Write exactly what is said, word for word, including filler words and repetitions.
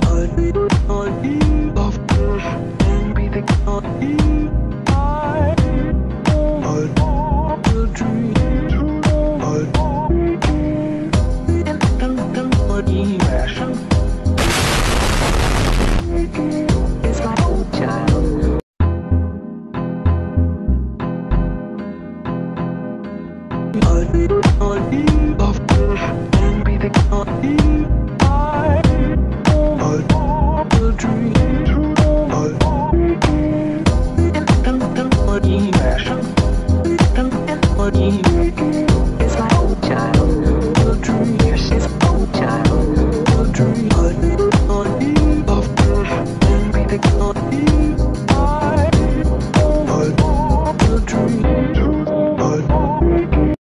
I love you.